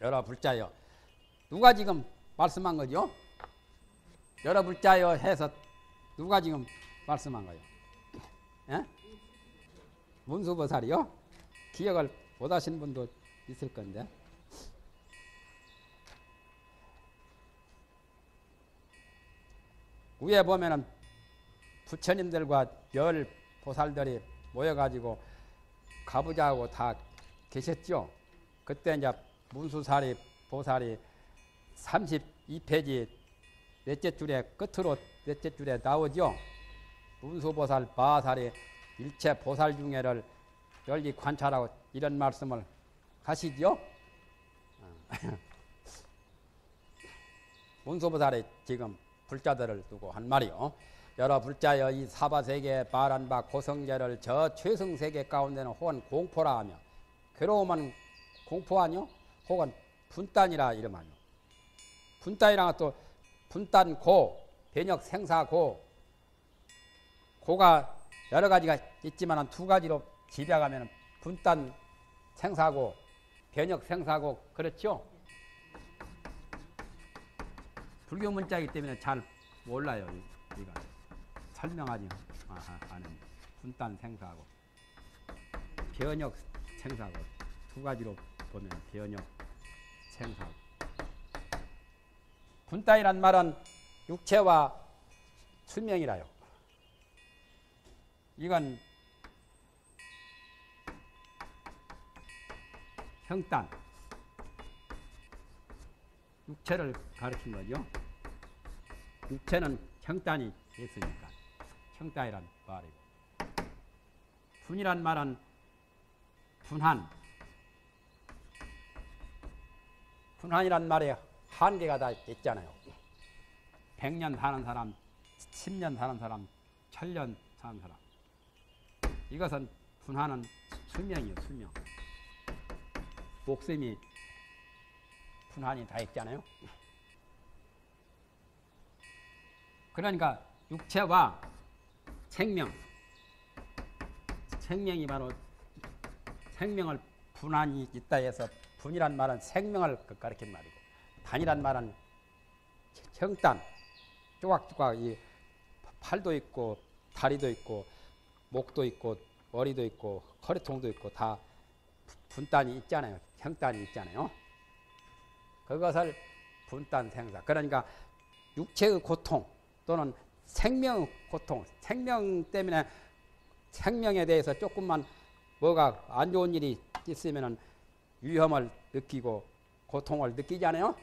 여러 불자여. 누가 지금 말씀한 거죠? 여러 불자여 해서 누가 지금 말씀한 거예요? 예? 문수보살이요? 기억을 못 하신 분도 있을 건데. 위에 보면은 부처님들과 열 보살들이 모여가지고 가부좌하고 다 계셨죠? 그때 이제 문수사리 보살이 32페이지 넷째 줄에 끝으로 넷째 줄에 나오죠. 문수보살 바하살이 일체 보살 중에를 열리 관찰하고 이런 말씀을 하시죠. 문수보살이 지금 불자들을 두고 한 말이요. 여러 불자여 이 사바세계 바란바 고성제를 저 최승세계 가운데는 혹은 공포라 하며 괴로움은 공포하뇨? 혹은 분단이라 이름하뇨? 분단이라는 또 분단고, 변역생사고 고가 여러 가지가 있지만 두 가지로 집약하면 분단생사고, 변역생사고 그렇죠? 불교 문자이기 때문에 잘 몰라요. 이거 설명하지 않은 분단생사고, 변역생사고 두 가지로 보면 변역생사고. 분단이란 말은 육체와 수명이라요. 이건 형단, 육체를 가르친 거죠. 육체는 형단이 있으니까 형단이란 말이고, 분이란 말은 분한, 분한이란 말에 한계가 다 있잖아요. 100년 사는 사람, 10년 사는 사람, 1000년 사는 사람. 이것은 분한은 수명이에요. 수명. 목숨이 분한이 다 있잖아요. 그러니까 육체와 생명, 생명이 바로 생명을 분한이 있다 해서 분이란 말은 생명을 가리킨 말이고, 단이란 말은 형단, 조각조각 이 팔도 있고 다리도 있고 목도 있고 머리도 있고 허리통도 있고 다 분단이 있잖아요. 형단이 있잖아요. 그것을 분단생사. 그러니까 육체의 고통 또는 생명의 고통, 생명 때문에 생명에 대해서 조금만 뭐가 안 좋은 일이 있으면 위험을 느끼고 고통을 느끼잖아요.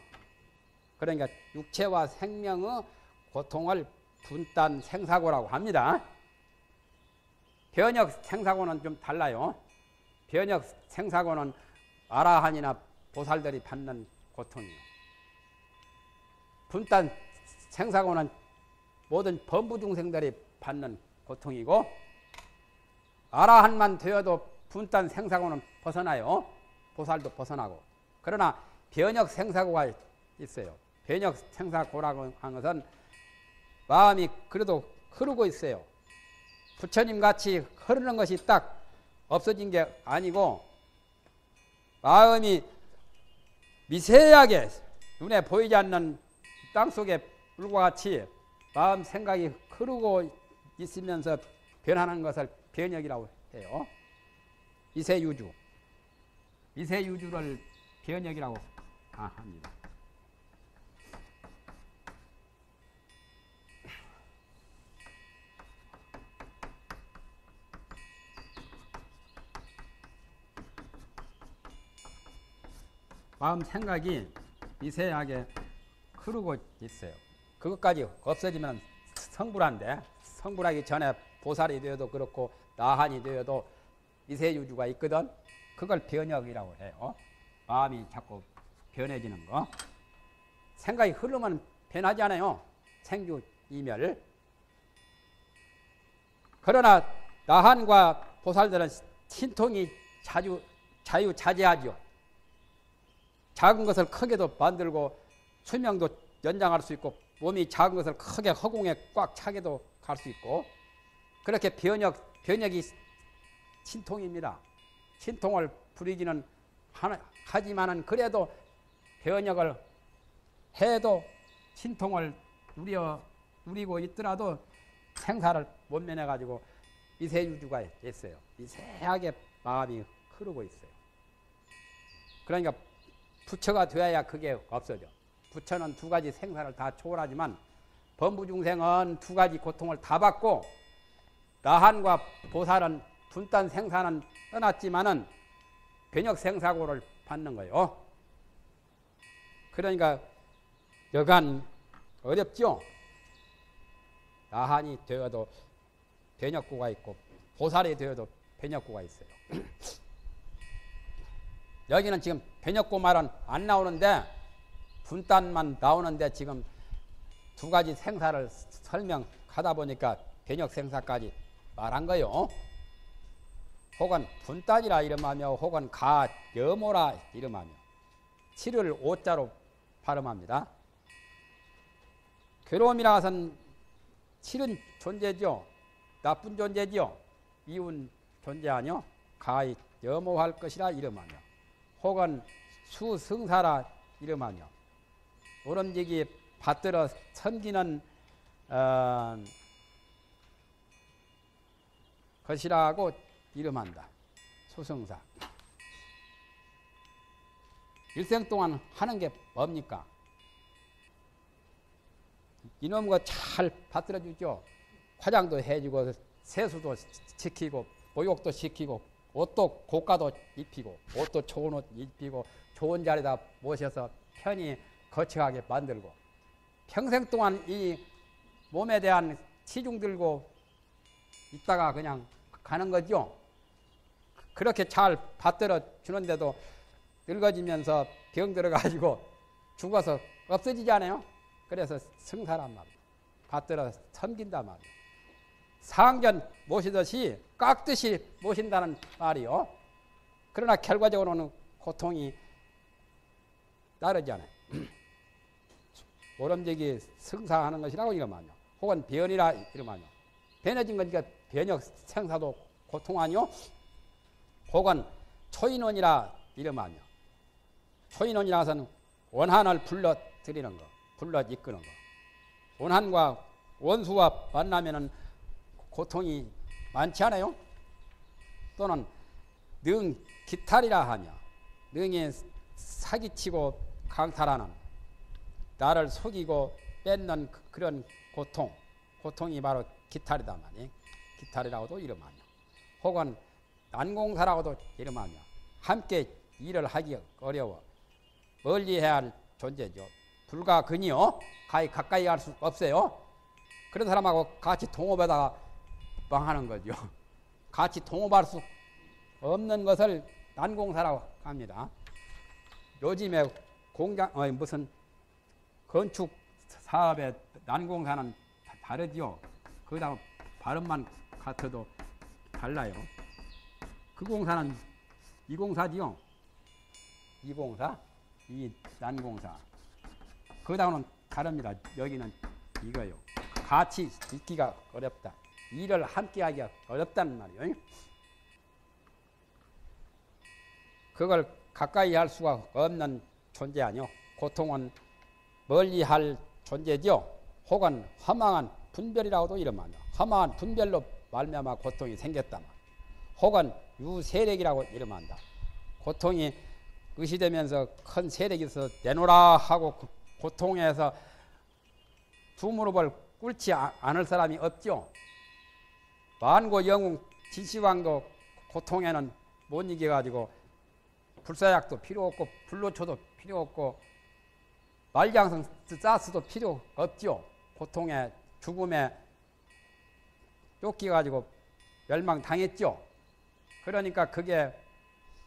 그러니까 육체와 생명의 고통을 분단생사고라고 합니다. 변역생사고는 좀 달라요. 변역생사고는 아라한이나 보살들이 받는 고통이요. 분단생사고는 모든 범부중생들이 받는 고통이고, 아라한만 되어도 분단생사고는 벗어나요. 보살도 벗어나고. 그러나 변역생사고가 있어요. 변역생사고라고 하는 것은 마음이 그래도 흐르고 있어요. 부처님같이 흐르는 것이 딱 없어진 게 아니고, 마음이 미세하게 눈에 보이지 않는 땅속의 물과 같이 마음 생각이 흐르고 있으면서 변하는 것을 변역이라고 해요. 미세유주, 미세유주를 변역이라고 합니다. 마음 생각이 미세하게 흐르고 있어요. 그것까지 없어지면 성불한데, 성불하기 전에 보살이 되어도 그렇고 나한이 되어도 미세유주가 있거든. 그걸 변역이라고 해요. 마음이 자꾸 변해지는 거. 생각이 흐르면 변하지 않아요. 생주이멸. 그러나 나한과 보살들은 신통이 자유자재하죠. 작은 것을 크게도 만들고 수명도 연장할 수 있고, 몸이 작은 것을 크게 허공에 꽉 차게도 갈 수 있고, 그렇게 변역이 신통입니다. 신통을 부리기는 하지만은 그래도 변역을 해도 신통을 누리고 있더라도 생사를 못 면해가지고 미세유주가 있어요. 미세하게 마음이 흐르고 있어요. 그러니까 부처가 되어야 그게 없어져. 부처는 두 가지 생사를 다 초월하지만 범부중생은 두 가지 고통을 다 받고 나한과 보살은 분단 생사는 떠났지만은 변역생사고를 받는 거예요. 그러니까 여간 어렵죠. 나한이 되어도 변역고가 있고 보살이 되어도 변역고가 있어요. 여기는 지금 변역고 말은 안 나오는데 분단만 나오는데 지금 두 가지 생사를 설명하다 보니까 변역생사까지 말한 거요. 혹은 분단이라 이름하며 혹은 가여모라 이름하며 7을 5자로 발음합니다. 괴로움이라 해서는 7은 존재죠. 나쁜 존재죠. 이운 존재 아니요. 가히 여모할 것이라 이름하며 혹은 수승사라 이름하며 오름지기 받들어 섬기는 것이라고 이름한다. 수승사. 일생 동안 하는 게 뭡니까? 이놈과 잘 받들어주죠. 화장도 해주고 세수도 시키고 목욕도 시키고 옷도 고가도 입히고 옷도 좋은 옷 입히고 좋은 자리에다 모셔서 편히 거처하게 만들고 평생 동안 이 몸에 대한 치중 들고 있다가 그냥 가는 거죠. 그렇게 잘 받들어 주는데도 늙어지면서 병 들어가지고 죽어서 없어지지 않아요? 그래서 승사란 말이에요. 받들어 섬긴단 말이에요. 상견 모시듯이 깍듯이 모신다는 말이요. 그러나 결과적으로는 고통이 따르지 않아요. 오름지기 승사하는 것이라고 이러면요. 혹은 변이라 이러면요. 변해진 거니까 변역 생사도 고통 아니요. 혹은 초인원이라 이러면요. 초인원이라서는 원한을 불러 드리는 거. 불러 이끄는 거. 원한과 원수와 만나면은 고통이 많지 않아요? 또는 능 기탈이라 하며 능이 사기치고 강탈하는 나를 속이고 뺏는 그런 고통. 고통이 바로 기탈이다 말이에요. 기탈이라고도 이름하며 혹은 난공사라고도 이름하며 함께 일을 하기 어려워 멀리해야 할 존재죠. 불과 근이요. 가까이 갈 수 없어요. 그런 사람하고 같이 동업에다가 망하는 거죠. 같이 동업할 수 없는 것을 난공사라고 합니다. 요즘에 공장, 무슨 건축 사업의 난공사는 다르죠. 거기다가 발음만 같아도 달라요. 그 공사는 이공사지요. 이공사, 이 난공사. 거기다가는 다릅니다. 여기는 이거요. 같이 있기가 어렵다. 일을 함께 하기가 어렵다는 말이에요. 그걸 가까이 할 수가 없는 존재 아니요. 고통은 멀리 할 존재죠. 혹은 허망한 분별이라고도 이름하며 허망한 분별로 말미암아 고통이 생겼다. 혹은 유세력이라고 이름한다. 고통이 의시되면서 큰 세력에서 내놓으라 하고 고통에서 두 무릎을 꿇지 않을 사람이 없죠. 만고 영웅 진시황도 고통에는 못 이겨가지고 불사약도 필요 없고 불로초도 필요 없고 말장성 사스도 필요 없죠. 고통에 죽음에 쫓겨가지고 멸망당했죠. 그러니까 그게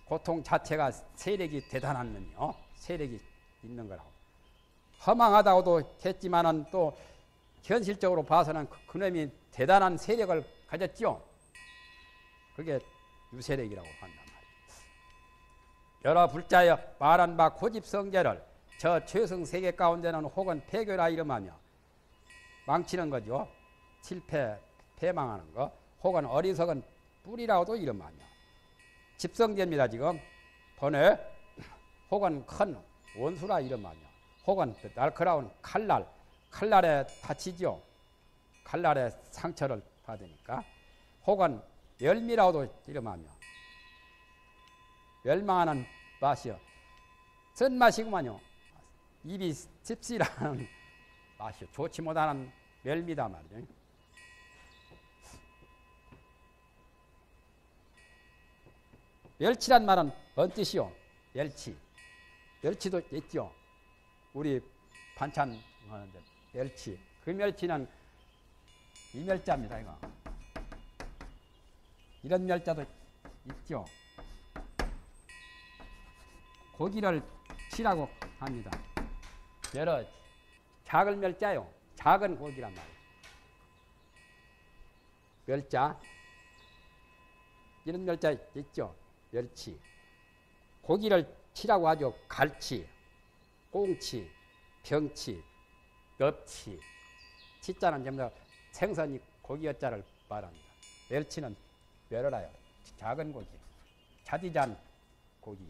고통 자체가 세력이 대단하면요. 세력이 있는 거라고. 허망하다고도 했지만은 또 현실적으로 봐서는 그놈이 대단한 세력을 가졌죠. 그게 유세력이라고 한단 말이에요. 여러 불자여 바란바 고집성제를 저 최승세계 가운데는 혹은 폐교라 이름하며 망치는 거죠. 실패, 패망하는 거. 혹은 어리석은 뿌리라고도 이름하며 집성제입니다. 지금 번외 혹은 큰 원수라 이름하며, 혹은 날카로운 칼날에 다치죠. 칼날에 상처를 받으니까. 혹은 열미라고도 이름하며, 멸망하는 맛이요. 쓴맛이구만요. 입이 씁쓸한 맛이요. 좋지 못하는 멸미다 말이죠. 멸치란 말은 뭔 뜻이요? 멸치. 멸치도 있죠. 우리 반찬 하는데 멸치. 그 멸치는 이 멸자입니다, 이거. 이런 멸자도 있죠. 고기를 치라고 합니다. 여러 작은 멸자요. 작은 고기란 말이에요. 멸자. 이런 멸자 있죠. 멸치. 고기를 치라고 하죠. 갈치, 꽁치, 병치, 넙치. 치자는 전부 생선이 고기어자를 말합니다. 멸치는 멸어라요. 작은 고기. 자디잔 고기.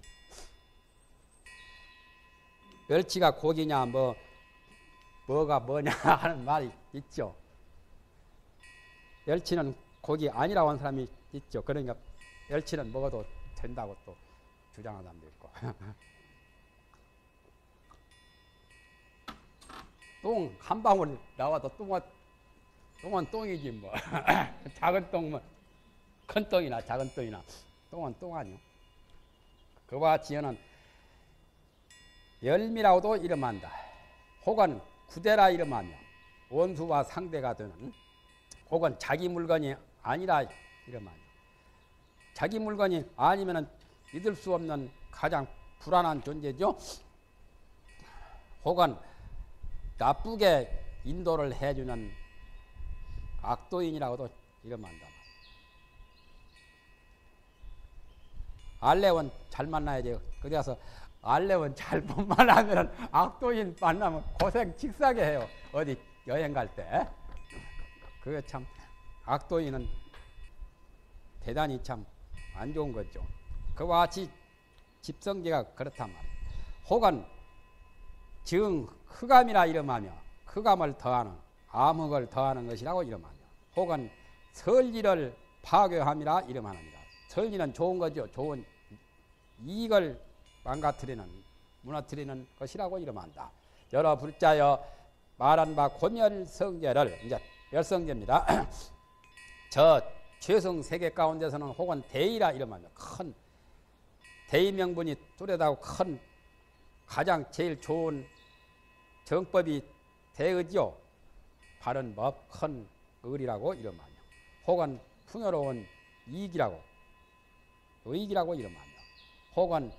멸치가 고기냐, 뭐가 뭐냐 하는 말이 있죠. 멸치는 고기 아니라고 하는 사람이 있죠. 그러니까 멸치는 먹어도 된다고 또 주장하는 사람도 있고. 똥, 한 방울 나와도 똥은 똥이지 뭐. 작은 똥은 큰 똥이나 작은 똥이나 똥은 똥 아니요. 그와 같이 여는 열미라고도 이름한다. 혹은 구대라 이름하며, 원수와 상대가 되는, 혹은 자기 물건이 아니라 이름하며, 자기 물건이 아니면 믿을 수 없는 가장 불안한 존재죠. 혹은 나쁘게 인도를 해주는 악도인이라고도 이름한다. 알레원 잘 만나야 돼요. 그래서 알레원 잘못 만나면 악도인 만나면 고생 직사게 해요. 어디 여행 갈 때. 그게 참 악도인은 대단히 참 안 좋은 거죠. 그와 같이 집성제가 그렇단 말이에요. 혹은 증 흑암이라 이름하며, 흑암을 더하는, 암흑을 더하는 것이라고 이름하며, 혹은 설리를 파괴함이라 이름합니다. 설리는 좋은 거죠. 좋은 이익을 망가뜨리는, 무너뜨리는 것이라고 이름한다. 여러 불자여 말한 바 고멸성제를, 이제 멸성제입니다. 저 최승세계 가운데서는 혹은 대의라 이름하며, 큰 대의 명분이 뚜렷하고 큰 가장 제일 좋은 정법이 대의죠. 바른 법, 큰 의리라고 이름하며, 혹은 풍요로운 이익이라고, 의익이라고 이름하며, 혹은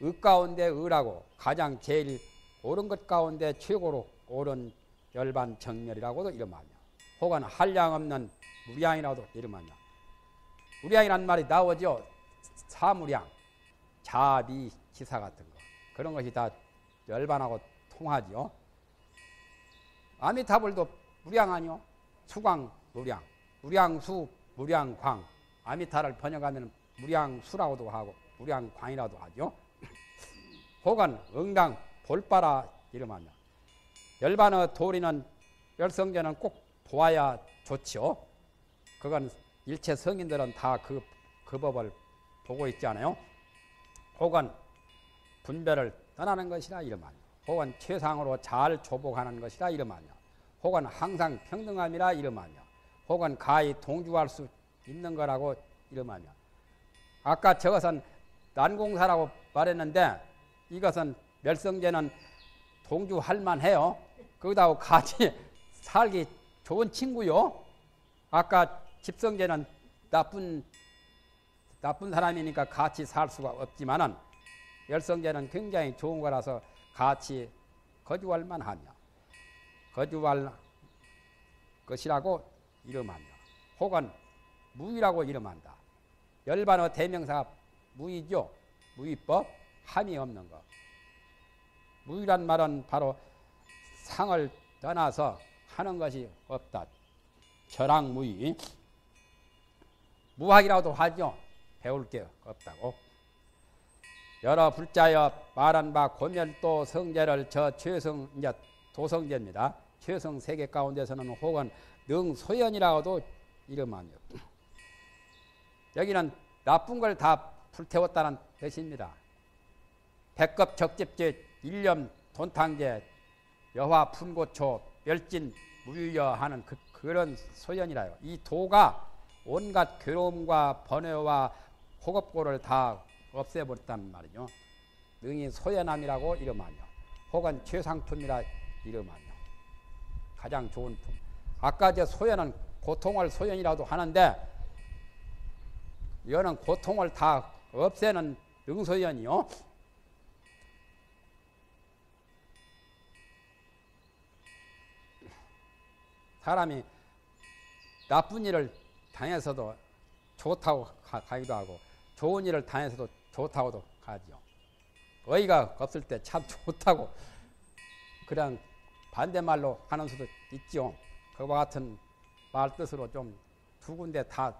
의 가운데 의라고, 가장 제일 옳은 것 가운데 최고로 옳은 열반 정멸이라고도 이름하며, 혹은 한량 없는 무량이라고도 이름하며, 무량이란 말이 나오죠. 사무량, 자비, 기사 같은 거, 그런 것이 다 열반하고 통하죠. 아미타불도 무량 아니요? 수광 무량, 무량수, 무량광. 아미타를 번역하면 무량수라고도 하고 무량광이라고도 하죠. 혹은 응당, 볼바라 이름하며, 열반의 도리는, 열성제는 꼭 보아야 좋죠. 그건 일체 성인들은 다 그 법을 보고 있지 않아요? 혹은 분별을 떠나는 것이라 이름하며, 혹은 최상으로 잘 조복하는 것이라 이름하며, 혹은 항상 평등함이라 이름하며, 혹은 가히 동조할 수 있는 거라고 이름하며. 아까 저것은 난공사라고 말했는데, 이것은 멸성제는 동조할 만해요. 거기다가 같이 살기 좋은 친구요. 아까 집성제는 나쁜 사람이니까 같이 살 수가 없지만은, 열성제는 굉장히 좋은 거라서 같이 거주할만 하며, 거주할 것이라고 이름하며, 혹은 무의라고 이름한다. 열반의 대명사가 무의죠. 무의법, 함이 없는 것. 무의란 말은 바로 상을 떠나서 하는 것이 없다. 절학무위. 무학이라고도 하죠. 배울 게 없다고. 여러 불자여 바란바 고멸도 성제를 저 최승 이제 도성제입니다. 최승세계 가운데서는 혹은 능소연이라고도 이름하며 여기는 나쁜 걸 다 불태웠다는 뜻입니다. 백겁적집제, 일념돈탕제, 여화풍고초, 멸진 무유여하는 그런 소연이라요. 이 도가 온갖 괴로움과 번뇌와 호겁고를 다 없애버렸단 말이죠. 능이 소연함이라고 이름하며 혹은 최상품이라 이름하며 가장 좋은 품. 아까 제 소연은 고통을 소연이라도 하는데 이거는 고통을 다 없애는 능소연이요. 사람이 나쁜 일을 당해서도 좋다고 가기도 하고 좋은 일을 당해서도 좋다고도 가지요. 어이가 없을 때 참 좋다고 그냥 반대말로 하는 수도 있지요. 그와 같은 말뜻으로 좀 두 군데 다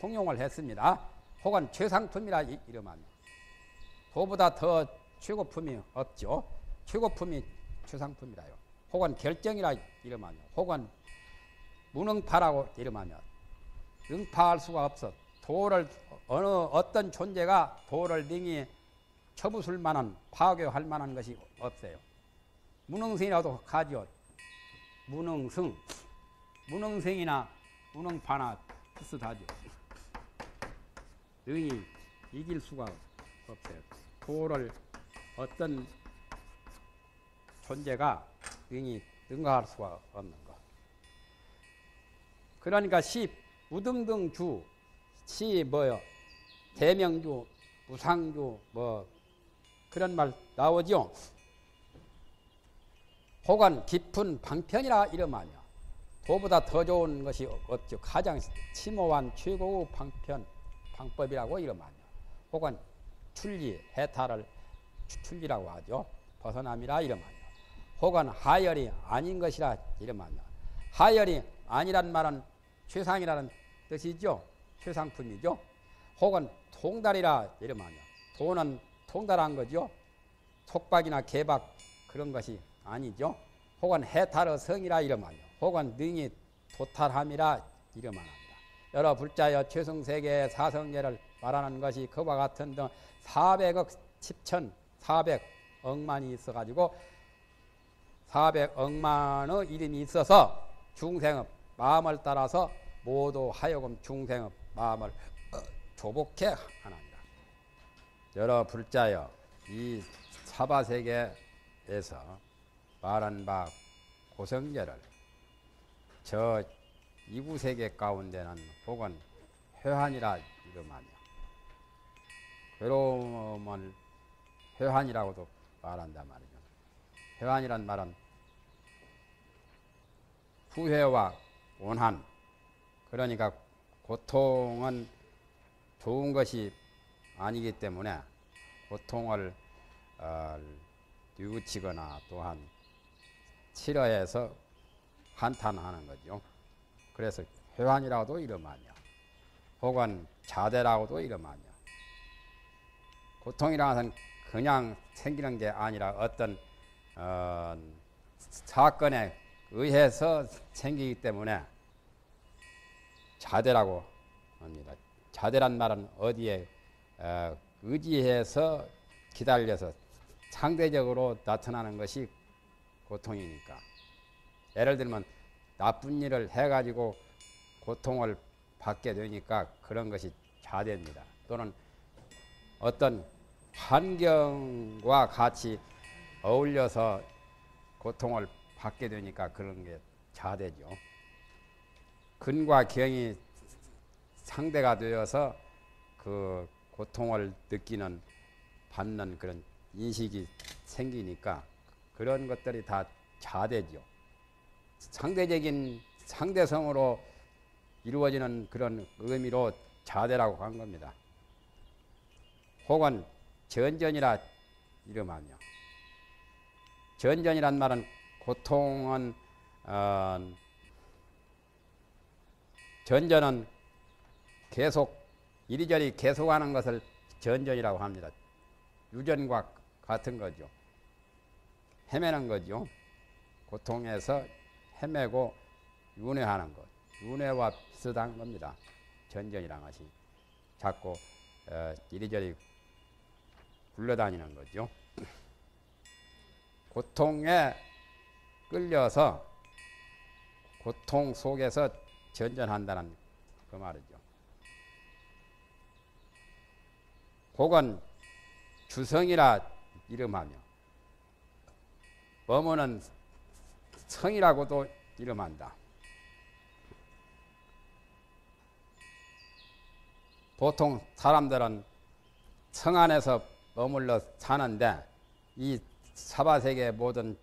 통용을 했습니다. 혹은 최상품이라 이름합니다. 도보다 더 최고품이 없죠. 최고품이 최상품이라요. 혹은 결정이라 이름하며 혹은 무능파라고 이름하며 능파할 수가 없어 도를 어느 어떤 존재가 도를 능히 처부술 만한 파괴할 만한 것이 없어요. 무능승이라도 가지요. 무능승, 무능승이나 무능파나 비슷하죠. 능히 이길 수가 없어요. 도를 어떤 존재가 능히 능가할 수가 없는 것. 그러니까 시 우등등주, 시 뭐요? 대명주, 부상주 뭐 그런 말 나오죠. 혹은 깊은 방편이라 이름하며 도보다 더 좋은 것이 없죠. 가장 심오한 최고의 방편 방법이라고 이름하며 혹은 출리 해탈을 출리라고 하죠. 벗어남이라 이름하며. 혹은 하열이 아닌 것이라 이름하며 하열이 아니란 말은 최상이라는 뜻이죠. 최상품이죠. 혹은 통달이라 이름하며 돈은 통달한 거죠. 속박이나 개박 그런 것이 아니죠. 혹은 해탈의 성이라 이름하며 혹은 능히 도탈함이라 이름합니다. 여러 불자여 최승세계 사성제를 말하는 것이 그와 같은 등 400억 10천 400억만이 있어가지고 400억만의 이름이 있어서 중생의 마음을 따라서 모두 하여금 중생의 마음을 조복해 하나니라. 여러 불자여 이 사바세계에서 말한 바 고성제를 저 이구세계 가운데는 혹은 회환이라 이름하며 괴로움을 회환이라고도 말한단 말이죠. 회환이란 말은 후회와 원한, 그러니까 고통은 좋은 것이 아니기 때문에 고통을 뉘우치거나 또한 싫어해서 한탄하는 거죠. 그래서 회환이라고도 이름하며 혹은 자대라고도 이름하며 고통이라는 것은 그냥 생기는 게 아니라 어떤 사건에 의해서 생기기 때문에 자대라고 합니다. 자대란 말은 어디에 의지해서 기다려서 상대적으로 나타나는 것이 고통이니까. 예를 들면 나쁜 일을 해가지고 고통을 받게 되니까 그런 것이 자대입니다. 또는 어떤 환경과 같이 어울려서 고통을 받게 되니까 그런 게 자대죠. 근과 경이 상대가 되어서 그 고통을 느끼는 받는 그런 인식이 생기니까 그런 것들이 다 자대죠. 상대적인 상대성으로 이루어지는 그런 의미로 자대라고 한 겁니다. 혹은 전전이라 이름하며 전전이란 말은 고통은 전전은 계속 이리저리 계속하는 것을 전전이라고 합니다. 유전과 같은 거죠. 헤매는 거죠. 고통에서 헤매고 윤회하는 것. 윤회와 비슷한 겁니다. 전전이란 것이. 자꾸 이리저리 굴러다니는 거죠. 고통에 끌려서 고통 속에서 전전한다는 그 말이죠. 혹은 주성이라 이름하며 범어는 성이라고도 이름한다. 보통 사람들은 성 안에서 머물러 사는데 이 사바세계 모든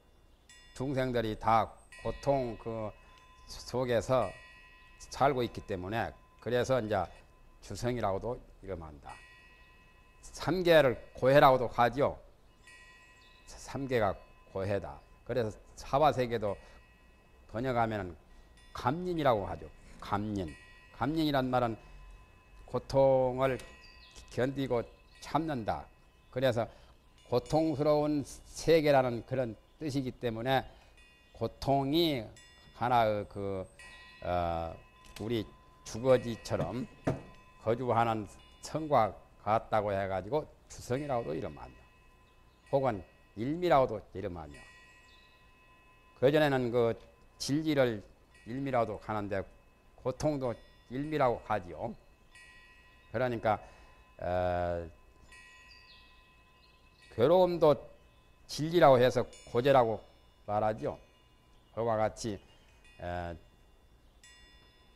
중생들이 다 고통 그 속에서 살고 있기 때문에 그래서 이제 주성이라고도 이름한다. 삼계를 고해라고도 하죠. 삼계가 고해다. 그래서 사바세계도 번역하면 감린이라고 하죠. 감린. 감린이란 말은 고통을 견디고 참는다. 그래서 고통스러운 세계라는 그런 뜻이기 때문에 고통이 하나의 우리 주거지처럼 거주하는 성과 같다고 해가지고 주성이라고도 이름하며 혹은 일미라고도 이름하며 그전에는 그 진리를 일미라고도 하는데 고통도 일미라고 하지요. 그러니까 괴로움도 진리라고 해서 고제라고 말하죠. 그와 같이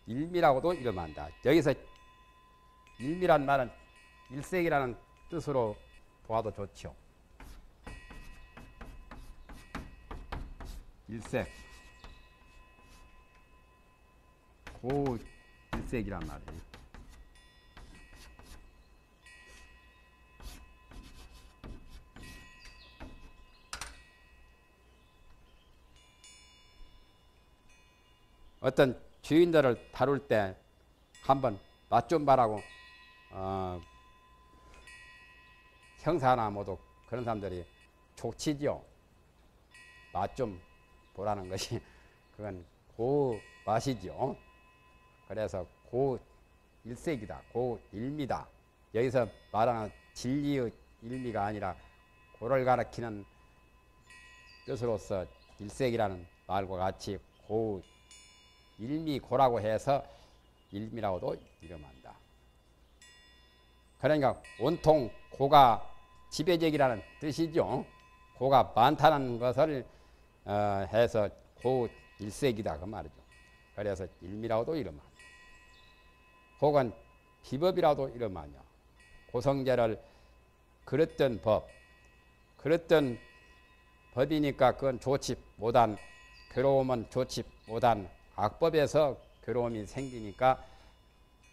일미라고도 이름한다. 여기서 일미란 말은 일색이라는 뜻으로 보아도 좋죠. 일색. 고 일색이란 말이에요. 어떤 주인들을 다룰 때 한번 맛 좀 봐라고 형사나 모두 그런 사람들이 족치지요. 맛 좀 보라는 것이 그건 고 맛이죠. 그래서 고 일색이다. 고 일미다. 여기서 말하는 진리의 일미가 아니라 고를 가리키는 뜻으로서 일색이라는 말과 같이 고 일미고라고 해서 일미라고도 이름한다. 그러니까 온통 고가 지배적이라는 뜻이죠. 고가 많다는 것을 해서 고일색이다 그 말이죠. 그래서 일미라고도 이름한다. 혹은 비법이라도 이름하며 고성제를 그릇된 법, 그릇된 법이니까 그건 좋지 못한 괴로움은 좋지 못한 악법에서 괴로움이 생기니까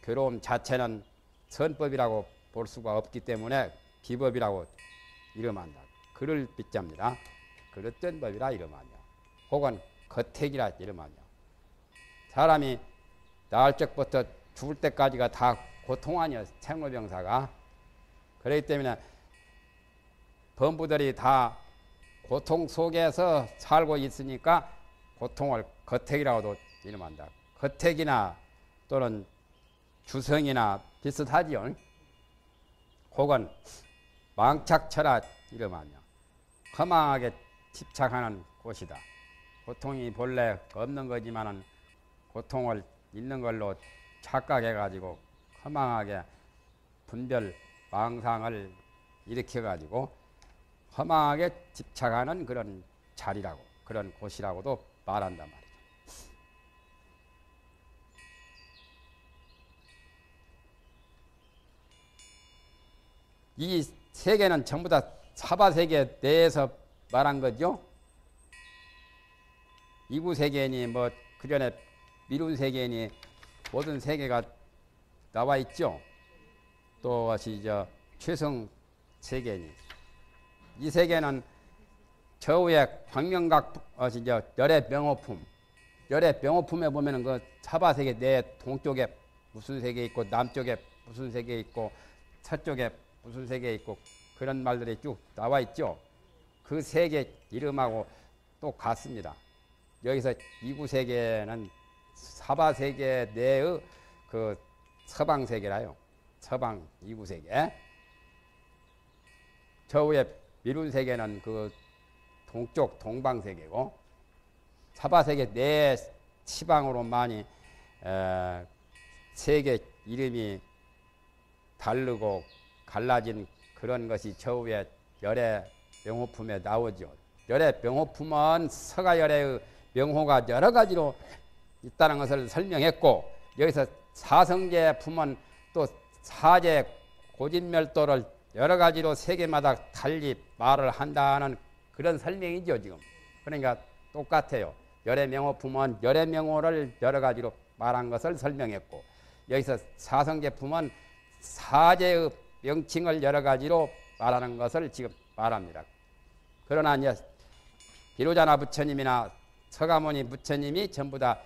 괴로움 자체는 선법이라고 볼 수가 없기 때문에 비법이라고 이름한다. 그를 빗잡니다. 그릇된 법이라 이름하며 혹은 거택이라 이름하며 사람이 낳을 적부터 죽을 때까지가 다 고통 아니에요. 생로병사가. 그렇기 때문에 범부들이 다 고통 속에서 살고 있으니까 고통을 거택이라고도 이름한다. 거택이나 또는 주성이나 비슷하지요. 혹은 망착처라 이름하며 허망하게 집착하는 곳이다. 고통이 본래 없는 거지만은 고통을 있는 걸로 착각해가지고 허망하게 분별 망상을 일으켜가지고 허망하게 집착하는 그런 자리라고 그런 곳이라고도 말한단 말이죠. 이 세계는 전부 다 사바세계 내에서 말한 거죠. 이구세계니 뭐 그전에 미룬세계니 모든 세계가 나와 있죠. 또 최승세계니 이 세계는 저우의 광명각 열의 명호품 열의 명호품에 보면은 그 사바세계 내 동쪽에 무슨 세계 있고 남쪽에 무슨 세계 있고 서쪽에 무슨 세계 있고 그런 말들이 쭉 나와 있죠. 그 세계 이름하고 또 같습니다. 여기서 이구세계는 사바세계 내의 그 서방세계라요. 서방 이구세계. 저 위에 미룬세계는 그 동쪽 동방세계고, 사바세계 내 시방으로 많이 세계 이름이 다르고 갈라진 그런 것이 저 위에 열의 명호품에 나오죠. 열의 명호품은 서가열의 명호가 여러 가지로 있다는 것을 설명했고, 여기서 사성제 품은 또 사제 고진멸도를 여러 가지로 세계마다 달리 말을 한다는 그런 설명이죠, 지금. 그러니까 똑같아요. 열의 명호품은 열의 명호를 여러 가지로 말한 것을 설명했고, 여기서 사성제 품은 사제의 명칭을 여러 가지로 말하는 것을 지금 말합니다. 그러나 이제 비로자나 부처님이나 서가모니 부처님이 전부 다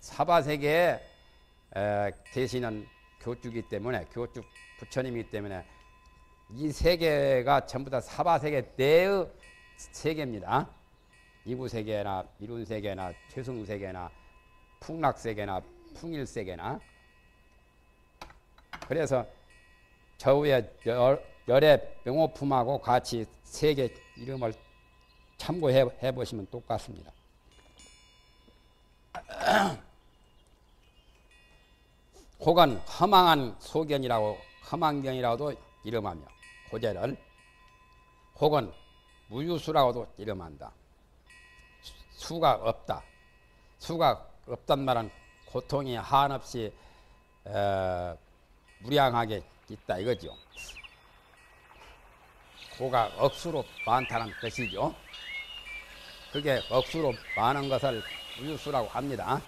사바세계에 계시는 교주이기 때문에, 교주 부처님이기 때문에 이 세계가 전부 다 사바세계 내의 세계입니다. 이구세계나 미룬세계나 최승세계나 풍락세계나 풍일세계나. 그래서 저 위에 열의 명호품하고 같이 세계 이름을 참고해 보시면 똑같습니다. 혹은 허망한 소견이라고 허망견이라고도 이름하며, 고재를 혹은 무유수라고도 이름한다. 수가 없다. 수가 없단 말은 고통이 한없이 무량하게 있다 이거죠. 고가 억수로 많다는 뜻이죠. 그게 억수로 많은 것을 무유수라고 합니다.